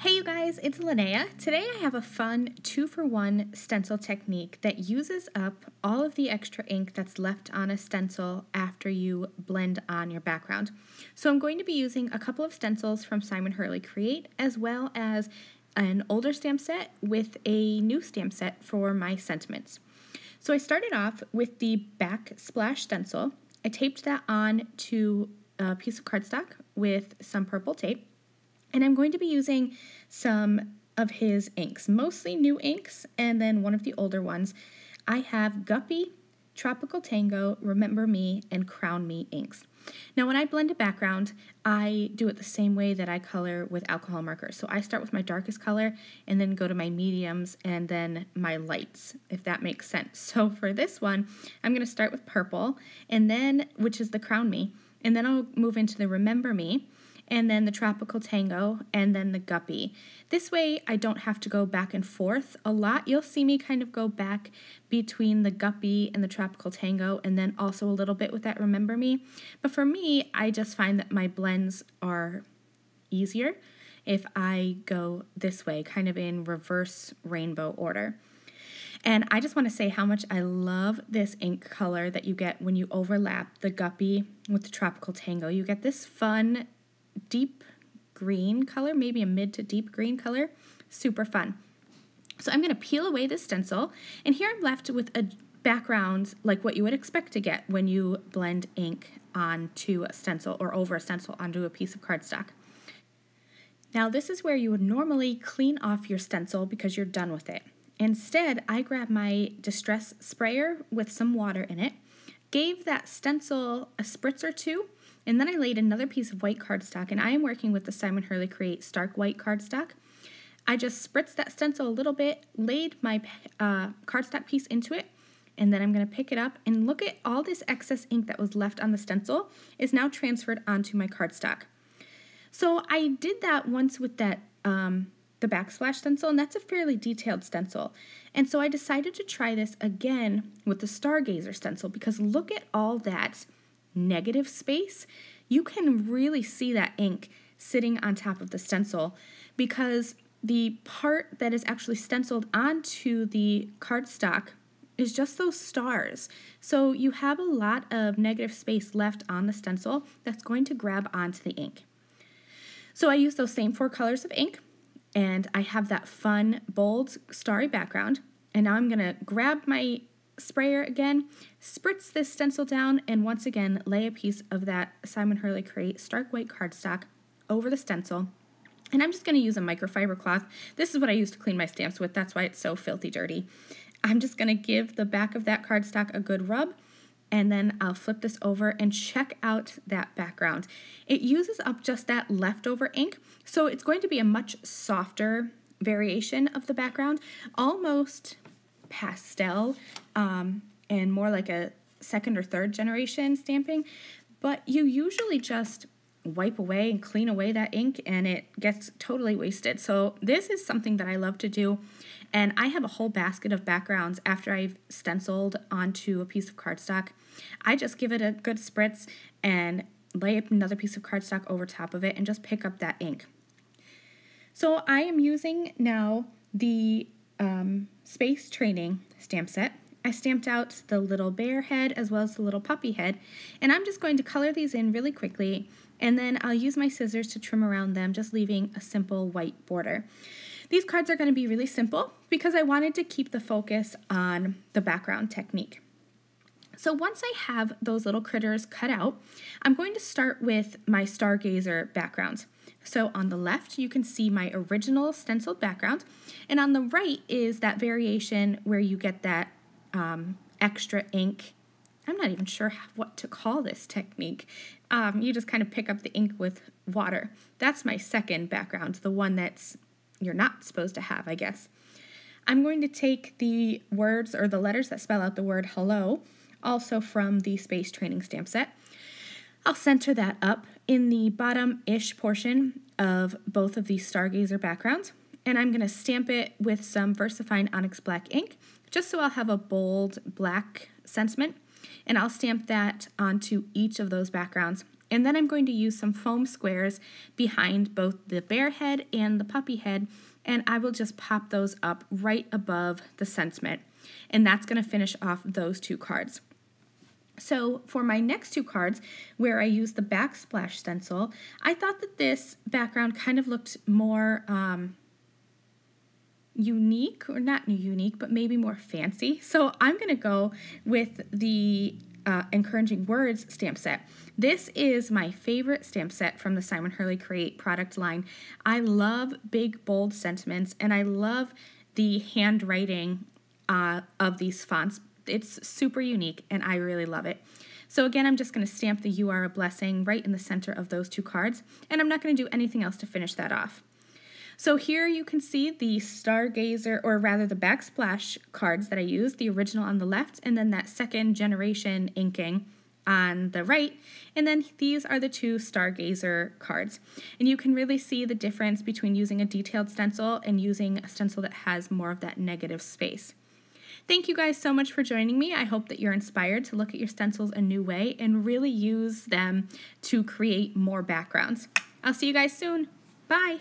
Hey you guys, it's Linnea. Today I have a fun 2-for-1 stencil technique that uses up all of the extra ink that's left on a stencil after you blend on your background. So I'm going to be using a couple of stencils from Simon Hurley Create as well as an older stamp set with a new stamp set for my sentiments. So I started off with the Backsplash Stencil. I taped that on to a piece of cardstock with some purple tape. And I'm going to be using some of his inks, mostly new inks, and then one of the older ones. I have Guppy, Tropical Tango, Remember Me, and Crown Me inks. Now when I blend a background, I do it the same way that I color with alcohol markers. So I start with my darkest color and then go to my mediums and then my lights, if that makes sense. So for this one, I'm going to start with purple, and then, which is the Crown Me, and then I'll move into the Remember Me, and then the Tropical Tango, and then the Guppy. This way I don't have to go back and forth a lot. You'll see me kind of go back between the Guppy and the Tropical Tango, and then also a little bit with that Remember Me. But for me, I just find that my blends are easier if I go this way, kind of in reverse rainbow order. And I just want to say how much I love this ink color that you get when you overlap the Guppy with the Tropical Tango. You get this fun, deep green color, maybe a mid to deep green color. Super fun. So I'm going to peel away this stencil, and here I'm left with a background like what you would expect to get when you blend ink onto a stencil or over a stencil onto a piece of cardstock. Now this is where you would normally clean off your stencil because you're done with it. Instead, I grabbed my distress sprayer with some water in it, gave that stencil a spritz or two, and then I laid another piece of white cardstock, and I am working with the Simon Hurley Create Stark White Cardstock. I just spritzed that stencil a little bit, laid my cardstock piece into it, and then I'm going to pick it up and look at all this excess ink that was left on the stencil is now transferred onto my cardstock. So I did that once with that the Backsplash stencil, and that's a fairly detailed stencil. And so I decided to try this again with the Stargazer stencil, because look at all that negative space. You can really see that ink sitting on top of the stencil, because the part that is actually stenciled onto the cardstock is just those stars. So you have a lot of negative space left on the stencil that's going to grab onto the ink. So I use those same 4 colors of ink, and I have that fun, bold, starry background. And now I'm gonna grab my sprayer again, spritz this stencil down, and once again lay a piece of that Simon Hurley Create Stark White Cardstock over the stencil. And I'm just going to use a microfiber cloth. This is what I use to clean my stamps with. That's why it's so filthy dirty. I'm just going to give the back of that cardstock a good rub, and then I'll flip this over and check out that background. It uses up just that leftover ink, so it's going to be a much softer variation of the background, almost pastel, and more like a second or third generation stamping. But you usually just wipe away and clean away that ink and it gets totally wasted. So this is something that I love to do, and I have a whole basket of backgrounds after I've stenciled onto a piece of cardstock. I just give it a good spritz and lay another piece of cardstock over top of it and just pick up that ink. So I am using now the Space Training Stamp Set. I stamped out the little bear head as well as the little puppy head, and I'm just going to color these in really quickly, and then I'll use my scissors to trim around them, just leaving a simple white border. These cards are going to be really simple because I wanted to keep the focus on the background technique. So once I have those little critters cut out, I'm going to start with my Stargazer background. So on the left, you can see my original stenciled background, and on the right is that variation where you get that extra ink. I'm not even sure what to call this technique. You just kind of pick up the ink with water. That's my second background, the one that's you're not supposed to have, I guess. I'm going to take the words or the letters that spell out the word hello, also from the Space Training Stamp Set. I'll center that up in the bottom-ish portion of both of these Stargazer backgrounds, and I'm going to stamp it with some Versafine Onyx Black ink, just so I'll have a bold black sentiment, and I'll stamp that onto each of those backgrounds And then I'm going to use some foam squares behind both the bear head and the puppy head, and I will just pop those up right above the sentiment. And that's going to finish off those two cards. So for my next two cards, where I used the backsplash stencil, I thought that this background kind of looked more unique, or not unique, but maybe more fancy. So I'm going to go with the Encouraging Words stamp set. This is my favorite stamp set from the Simon Hurley Create product line. I love big, bold sentiments, and I love the handwriting of these fonts. It's super unique, and I really love it. So again, I'm just going to stamp the You Are a Blessing right in the center of those two cards, and I'm not going to do anything else to finish that off. So here you can see the Stargazer, or rather the backsplash cards that I used, the original on the left, and then that second generation inking on the right. And then these are the two Stargazer cards. And you can really see the difference between using a detailed stencil and using a stencil that has more of that negative space. Thank you guys so much for joining me. I hope that you're inspired to look at your stencils a new way and really use them to create more backgrounds. I'll see you guys soon. Bye!